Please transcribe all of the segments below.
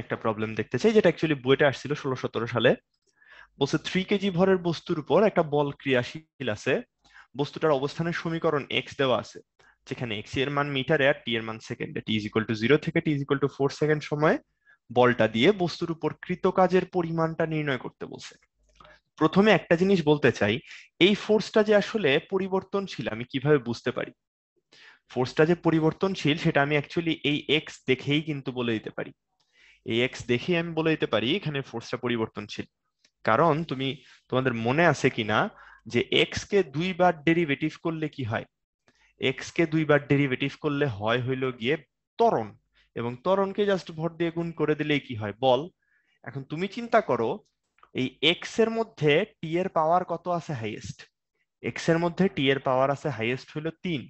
একটা প্রবলেম দেখতে চাই, যেটা অ্যাকচুয়ালি বুয়েটে আসছিল ১৬-১৭ সালে। বলছে 3 কেজি ভরের বস্তুর উপর একটা বল ক্রিয়াশীল আছে, বস্তুটার অবস্থানের সমীকরণ এক্স দেওয়া আছে, যেখানে এক্স এর মান মিটারে আর টি এর মান সেকেন্ডে, t 0 থেকে t 4 সেকেন্ড সময় বলটা দিয়ে বস্তুর উপর কৃত কাজের পরিমাণটা নির্ণয় করতে বলছে। প্রথমে একটা জিনিস বলতে চাই, এই ফোর্সটা যে আসলে পরিবর্তনশীল আমি কিভাবে বুঝতে পারি? ফোর্সটা যে পরিবর্তনশীল সেটা আমি অ্যাকচুয়ালি এই এক্স দেখেই কিন্তু বলে দিতে পারি, এই এক্স দেখেই আমি বলে দিতে পারি এখানে ফোর্সটা পরিবর্তনশীল। কারণ তোমাদের মনে আছে কিনা যে এক্স কে দুইবার ডেরিভেটিভ করলে কি হয়? এক্স কে দুইবার ডেরিভেটিভ করলে হয় হইল গিয়ে ত্বরণ, এবং ত্বরণকে জাস্ট ভর দিয়ে গুণ করে দিলেই কি হয়? বল। এখন তুমি চিন্তা করো এই এক্স এর মধ্যে টি এর পাওয়ার কত আছে হাইয়েস্ট? এক্স এর মধ্যে টি এর পাওয়ার আছে হাইয়েস্ট হইল 3।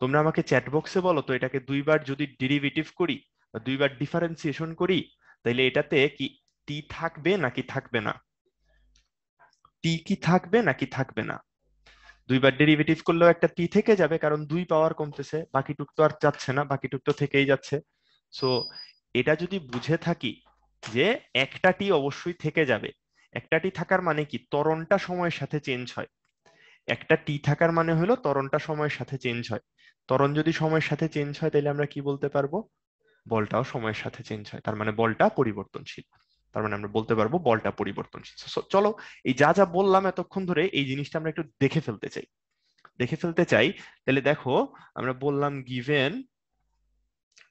তোমরা আমাকে চ্যাট বক্সে বলো তো এটাকে দুইবার যদি ডেরিভেটিভ করি বা দুইবার ডিফারেন্সিয়েশন করি তাহলে এটাতে কি টি থাকবে নাকি থাকবে না? টি কি থাকবে নাকি থাকবে না? দুইবার ডেরিভেটিভ করলেও একটা টি থেকে যাবে, কারণ 2 পাওয়ার কমতেছে, বাকিটুক তো আর যাচ্ছে না, বাকিটুক তো থেকেই যাচ্ছে। সো এটা যদি বুঝে থাকি যে একটা টি অবশ্যই থেকে যাবে, একটা টি থাকার মানে কি ত্বরণটা সময়ের সাথে চেঞ্জ হয়, একটা টি থাকার মানে হলো ত্বরণটা সময়ের সাথে চেঞ্জ হয়, ত্বরণ যদি সময়ের সাথে চেঞ্জ হয় তাহলে আমরা কি বলতে পারবো? বলটাও সময়ের সাথে চেঞ্জ হয়, তার মানে বলটা পরিবর্তনশীল, তার মানে আমরা বলতে পারবো বলটা পরিবর্তনশীল। চলো এই যা যা বললাম এতক্ষণ ধরে এই জিনিসটা আমরা একটু দেখে ফেলতে চাই। তাহলে দেখো আমরা বললাম গিভেন,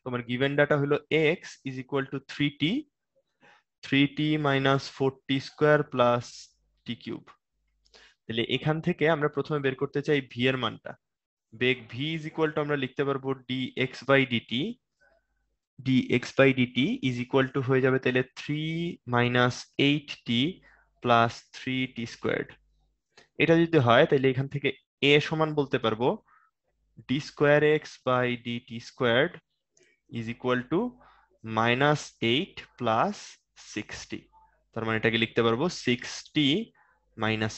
তোমার গিভেন ডাটা হলো x is equal to 3t, 3t minus 4t square plus t cube। তাহলে এখান থেকে আমরা প্রথমে বের করতে চাই v এর মানটা। বেগ v is equal to আমরা লিখতে পারবো dx by dt is equal to হয়ে যাবে তাহলে 3 minus 8t plus 3t squared। এটা যদি হয় তাহলে এখান থেকে a সমান বলতে পারবো d square x by dt squared is equal to minus 8 plus 60। তার মানে এটাকে লিখতে পারবো 60 minus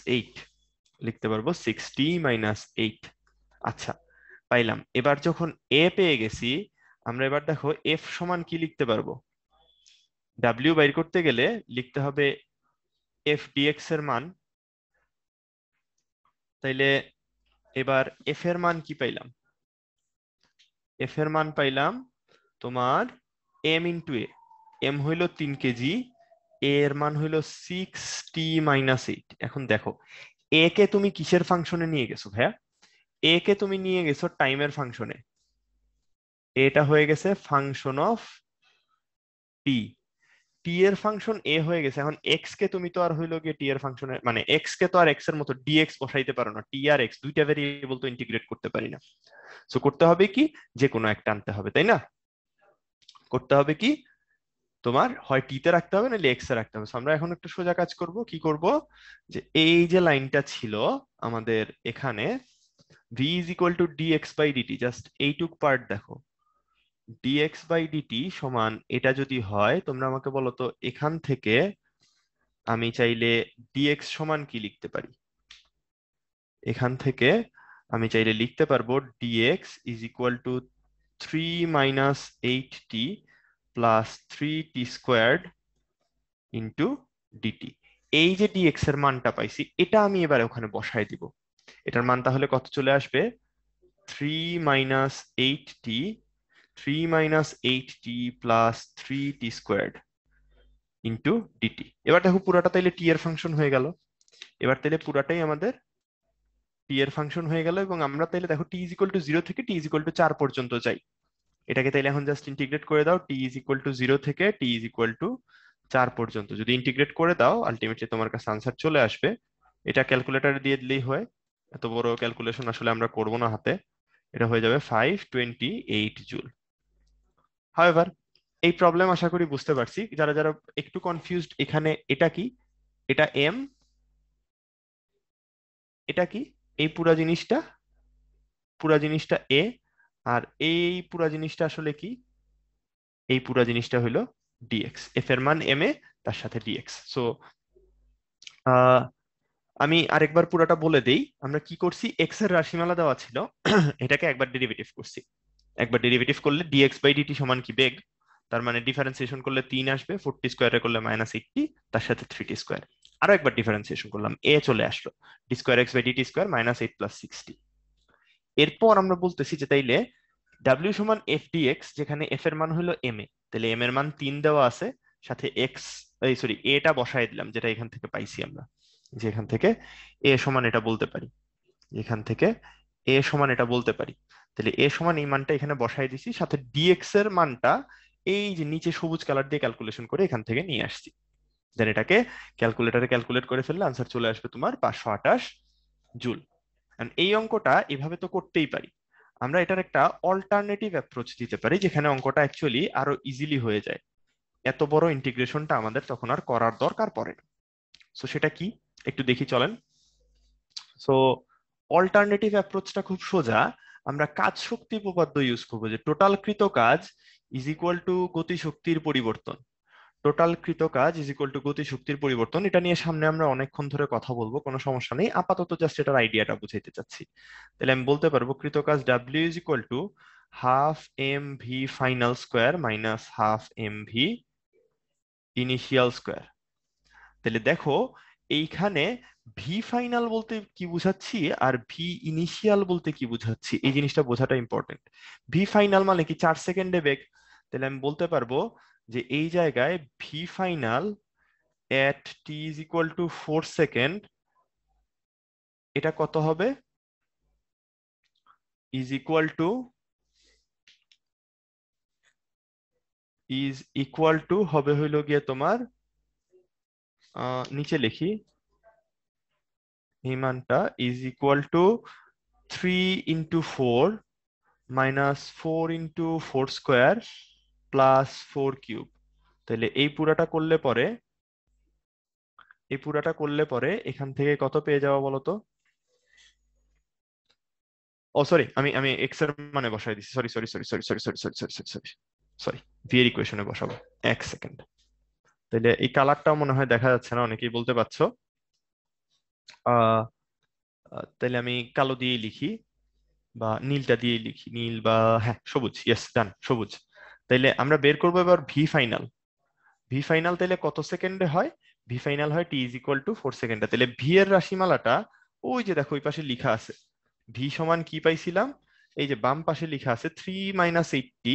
8। আচ্ছা পাইলাম। এবার যখন a পেয়ে গেছি আমরা, এবার দেখো f সমান কি লিখতে পারবো? w বাইর করতে গেলে লিখতে হবে f dx এর মান। তাইলে এবার f এর মান কি পাইলাম? f এর মান পাইলাম তোমার m ইন্টু a, m হইল 3 কেজি, a এর মান হইল 6t minus 8। এখন দেখো a কে তুমি কিসের ফাংশনে নিয়ে গেছো ভাইয়া? a কে তুমি নিয়ে গেছো টাইমের ফাংশনে, এটা হয়ে গেছে ফাংশন অফ t, t এর ফাংশন a হয়ে গেছে। এখন x কে তুমি তো আর হইল গিয়ে t এর ফাংশনে, মানে x কে তো আর x এর মতো dx বসাইতে পারো না, t আর x দুইটা ভেরিয়েবল তো ইন্টিগ্রেট করতে পারি না। সো করতে হবে কি যে কোনো একটা আনতে হবে, তাই না? করতে হবে কি তোমার হয় t তে রাখতে হবে নাহলে x এ রাখতে হবে। আমরা এখন একটা সোজা কাজ করব, কি করব যে এই যে লাইনটা ছিল আমাদের এখানে v is equal to dx by dt, just এইটুক পার্ট দেখো dx by dt সমান, এটা যদি হয় তোমরা আমাকে বলো তো এখান থেকে আমি চাইলে dx সমান কি লিখতে পারি? এখান থেকে আমি চাইলে লিখতে পারবো dx is equal to 3 minus 8t plus 3t squared into dt। এই যে dx এর মানটা পাইছি এটা আমি এবার ওখানে বসাই দিব, এটার মান তাহলে কত চলে আসবে? 3 minus 8t plus 3t squared into dt। এবার দেখো পুরাটা তাইলে t এর ফাংশন হয়ে গেল, এবার তাইলে পুরাটাই আমাদের t এর ফাংশন হয়ে গেল। এবং আমরা তাইলে দেখো t is equal to 0 থেকে t is equal to 4 পর্যন্ত যাই, এটাকে তাইলে এখন জাস্ট ইন্টিগ্রেট করে দাও t is equal to 0 থেকে t is equal to 4 পর্যন্ত। যদি ইন্টিগ্রেট করে দাও আলটিমেটলি তোমার কাছে আনসার চলে আসবে। এটা ক্যালকুলেটরে দিয়ে দিলেই হয়, এত বড় ক্যালকুলেশন আসলে আমরা করব না হাতে। এটা হয়ে যাবে 528 জুল। হাওয়েভার এই প্রবলেম আশা করি বুঝতে পারছি। যারা যারা একটু কনফিউজড এখানে এটা কি, এটা m, এটা কি, এই পুরা জিনিসটা a, আর এই পুরা জিনিসটা আসলে কি? এই পুরা জিনিসটা হলো dx, f এর মান m এ তার সাথে dx। সো আমি আরেকবার পুরাটা বলে দেই, আমরা কি করছি, x এর রাশিমালা দেওয়া ছিল, এটাকে একবার ডেরিভেটিভ করছি, একবার ডেরিভেটিভ করলে dx by dt সমান কি বেগ, তার মানে ডিফারেন্সিয়েশন করলে 3 আসবে 4t স্কয়ারে করলে -8t তার সাথে 3t স্কয়ার আরো একবার ডিফারেন্সিয়েশন করলাম a চলে আসলো d2x/dt2 - 8 6t এরপর আমরা বলতেছি যে তাইলে w = f dx যেখানে f এর মান হলো ma তাহলে m এর মান 3 দেওয়া আছে সাথে x এই সরি a টা বসায় দিলাম যেটা এখান থেকে পাইছি আমরা যে এখান থেকে a সমান এটা বলতে পারি এখান থেকে a সমান এটা বলতে পারি তাহলে a সমান এই মানটা এখানে বসায় দিছি সাথে dx এর মানটা এই যে নিচে সবুজ কালার দিয়ে ক্যালকুলেশন করে এখান থেকে নিয়ে আসছি দেন এটাকে ক্যালকুলেটরে ক্যালকুলেট করে ফেললে आंसर চলে আসবে তোমার 528 জুল এন্ড এই অঙ্কটা এইভাবে তো করতেই পারি আমরা এটার একটা অল্টারনেটিভ অ্যাপ্রোচ দিতে পারি যেখানে অঙ্কটা অ্যাকচুয়ালি আরো ইজিলি হয়ে যায় এত বড় ইন্টিগ্রেশনটা আমাদের তখন আর করার দরকার পড়ে না সো সেটা কি একটু দেখি চলেন সো অল্টারনেটিভ অ্যাপ্রোচটা খুব সোজা আমরা কাজ শক্তি উপপাদ্য ইউজ করব যে টোটাল কৃত কাজ is equal to গতি শক্তির পরিবর্তন টোটাল কৃত কাজ is equal to গতি শক্তির পরিবর্তন এটা নিয়ে সামনে আমরা অনেকক্ষণ ধরে কথা বলবো কোনো সমস্যা নেই আপাতত জাস্ট এটার আইডিয়াটা বুঝাইতে চাচ্ছি তাহলে আমি বলতে পারবো কৃত কাজ w is equal to half mv final square minus half mv initial square তাহলে দেখো এইখানে v final বলতে কি বোঝাচ্ছি আর v initial বলতে কি বোঝাচ্ছি এই জিনিসটা বোঝাটা ইম্পর্টেন্ট v final মানে কি 4 সেকেন্ডে বেগ তাহলে আমি বলতে পারবো যে এই জায়গায় v final at t is equal to 4 second এটা কত হবে is equal to হবে হইল গিয়ে তোমার নিচে লিখি এই মানটা is equal to 3 into 4 minus 4 into 4 square plus 4 cube তাহলে এই পুরাটা করলে পরে এখান থেকে কত পেয়ে যাওয়া বলো তো ও সরি আমি x এর মানে বসাই দিছি সরি v এর ইকুয়েশনে বসাবো এক সেকেন্ড তাহলে এই কালারটাও মনে হয় দেখা যাচ্ছে না অনেকেই বলতে পারছো তাহলে আমি কালো দিয়ে লিখি বা নীলটা দিয়ে লিখি নীল বা হ্যাঁ সবুজ यस ডান সবুজ তাহলে আমরা বের করব এবার v ফাইনাল তাহলে কত সেকেন্ডে হয় v ফাইনাল হয় t = 4 সেকেন্ডে তাহলে v এর রাশিমালাটা ওই যে দেখো ওই পাশে লেখা আছে v সমান কি পাইছিলাম এই যে বাম পাশে লেখা আছে 3 - 8t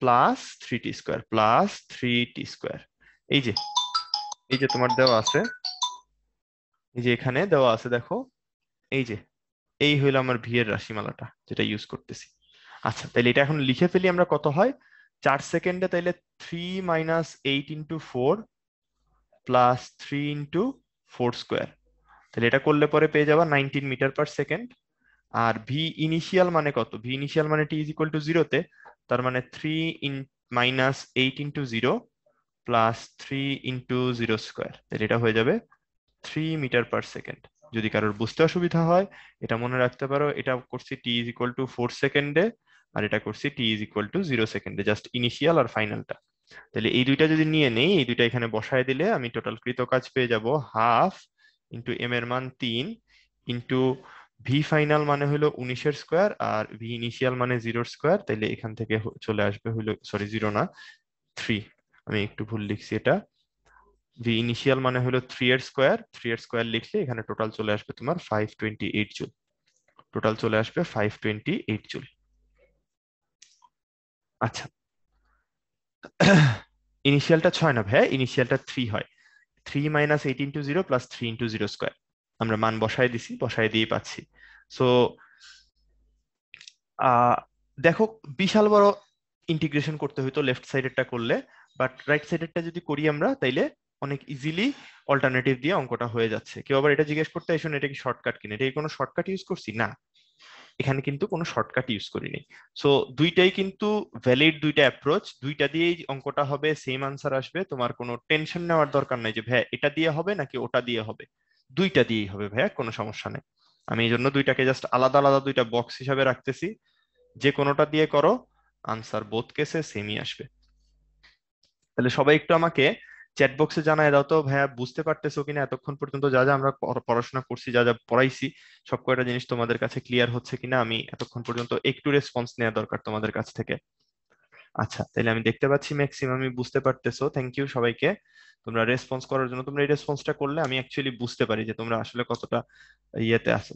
plus 3t square এই যে তোমার দেওয়া আছে এই যে এখানে দেওয়া আছে দেখো এই যে এই হলো আমার v এর রাশিমালাটা যেটা ইউজ করতেছি আচ্ছা তাহলে এটা এখন লিখে ফেলি আমরা কত হয় 4 সেকেন্ডে তাহলে 3 - 8 × 4 plus 3 × 4 স্কয়ার তাহলে এটা করলে পরে পেয়ে যাবা 19 মিটার পার সেকেন্ড আর v ইনিশিয়াল মানে কত v ইনিশিয়াল মানে t = 0 তে তার মানে 3 - 8 × 0 plus 3 × 0 square তাহলে এটা হয়ে যাবে 3 মিটার পার সেকেন্ড যদি কারোর বুঝতে অসুবিধা হয় এটা মনে রাখতে পারো এটা করছি t = 4 সেকেন্ডে আর এটা করছি t = 0 সেকেন্ডে জাস্ট ইনিশিয়াল আর ফাইনালটা তাহলে এই দুইটা যদি নিয়ে নেই এই দুইটা এখানে বসায় দিলে আমি টোটাল কৃত কাজ পেয়ে যাব half into m এর মান 3 into v ফাইনাল মানে হলো 19 এর স্কয়ার আর v ইনিশিয়াল মানে 0 এর স্কয়ার তাহলে এখান থেকে চলে আসবে হলো সরি 0 না 3 আমি একটু ভুল লিখছি এটা v ইনিশিয়াল মানে হলো 3 এর স্কয়ার লিখলে এখানে টোটাল চলে আসবে তোমার 528 জুল টোটাল চলে আসবে 528 জুল আচ্ছা ইনিশিয়ালটা 6 না ভাই ইনিশিয়ালটা 3 হয় 3 - 8 × 0 plus 3 × 0 স্কয়ার আমরা মান বসায় দিয়ে পাচ্ছি সো দেখো বিশাল বড় ইন্টিগ্রেশন করতে হয়তো লেফট সাইডেরটা করলে বাট রাইট সাইডেরটা যদি করি আমরা তাইলে অনেক ইজিলি অল্টারনেটিভ দিয়ে অঙ্কটা হয়ে যাচ্ছে কেউ আবার এটা জিজ্ঞেস করতে এসো এটা কি শর্টকাট কিনা এটা কি কোনো শর্টকাট ইউজ করছি না এখানে কিন্তু কোনো শর্টকাট ইউজ করিনি সো দুইটাই কিন্তু ভ্যালিড দুইটা অ্যাপ্রোচ দুইটা দিয়েই অঙ্কটা হবে সেম আনসার আসবে তোমার কোনো টেনশন নেওয়ার দরকার নাই যে ভাই এটা দিয়ে হবে নাকি ওটা দিয়ে হবে দুইটা দিয়েই হবে ভাইয়া কোনো সমস্যা নেই আমি এইজন্য দুইটাকে জাস্ট আলাদা আলাদা দুইটা বক্স হিসাবে রাখতেছি যে কোনোটা দিয়ে করো আনসার বোথ কেসে সেমই আসবে তাহলে সবাই একটু আমাকে চ্যাট বক্সে জানায় দাও তো ভাইয়া বুঝতে পারতেছো কিনা এতক্ষণ পর্যন্ত যা যা আমরা পড়াশোনা করছি, যা যা পড়াইছি সব কয়টা জিনিস তোমাদের কাছে ক্লিয়ার হচ্ছে কিনা, আমি এতক্ষণ পর্যন্ত একটু রেসপন্স নেওয়া দরকার তোমাদের কাছ থেকে। আচ্ছা, তাহলে আমি দেখতে পাচ্ছি ম্যাক্সিমামই বুঝতে পারতেছো, থ্যাংক ইউ সবাইকে তোমরা রেসপন্স করার জন্য। তোমরা এই রেসপন্সটা করলে আমি অ্যাকচুয়ালি বুঝতে পারি যে তোমরা আসলে কতটা ইয়েতে আছো।